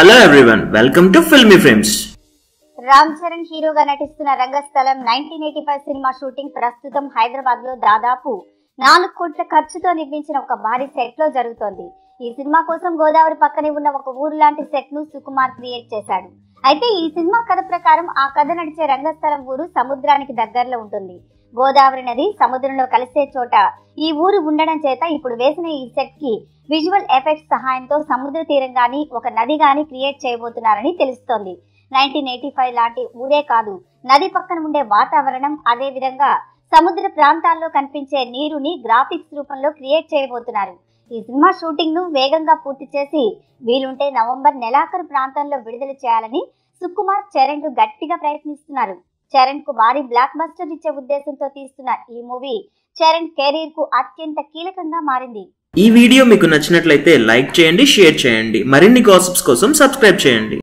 Hello everyone, welcome to Filmy Frames. Ramcharan Shiroganat Rangasthalam 1985 cinema shooting prastutam Hyderabad lo dadapu 4 కోట్ల ఖర్చుతో నిర్మించిన ఒక భారీ సెట్ లో జరుగుతోంది. ఈ సినిమా కోసం గోదావరి పక్కనే ఉన్న ఒక ఊరు లాంటి సెట్ ను సుకుమార్ క్రియేట్ చేశాడు. అయితే ఈ సినిమా కథ ప్రకారం ఆ కథ నడిచే రంగస్థలం ఊరు సముద్రానికి దగ్గరలో ఉంటుంది. గోదావరి నది సముద్రంలో కలిసే చోట ఈ ఊరు ఉండడం చేత ఇప్పుడు వేసిన ఈ సెట్ కి విజువల్ ఎఫెక్ట్స్ సహాయంతో సముద్ర తీరం గాని ఒక నది గాని క్రియేట్ చేయబోతున్నారని తెలుస్తోంది. 1985 లాంటి ఊరే కాదు, నది పక్కన ఉండే వాతావరణం, అదే విధంగా సముద్ర ప్రాంతాల్లో కనిపించే నీరుని గ్రాఫిక్స్ రూపంలో క్రియేట్ చేయబోతున్నారు. ఈ సినిమా షూటింగ్ ను వేగంగా పూర్తి చేసి వీలుంటే నవంబర్ నెలాఖరు ప్రాంతంలో విడుదల చేయాలని సుకుమార్ చరణ్ కు గట్టిగా ప్రయత్నిస్తున్నారు. చరణ్ కు భారీ బ్లాక్ బస్టర్ ఇచ్చే ఉద్దేశంతో తీస్తున్న ఈ మూవీ చరణ్ కెరీర్ కు అత్యంత కీలకంగా మారింది. ఈ వీడియో మీకు నచ్చినట్లయితే లైక్ చేయండి, షేర్ చేయండి, మరిన్ని గాసిప్స్ కోసం సబ్స్క్రైబ్ చేయండి.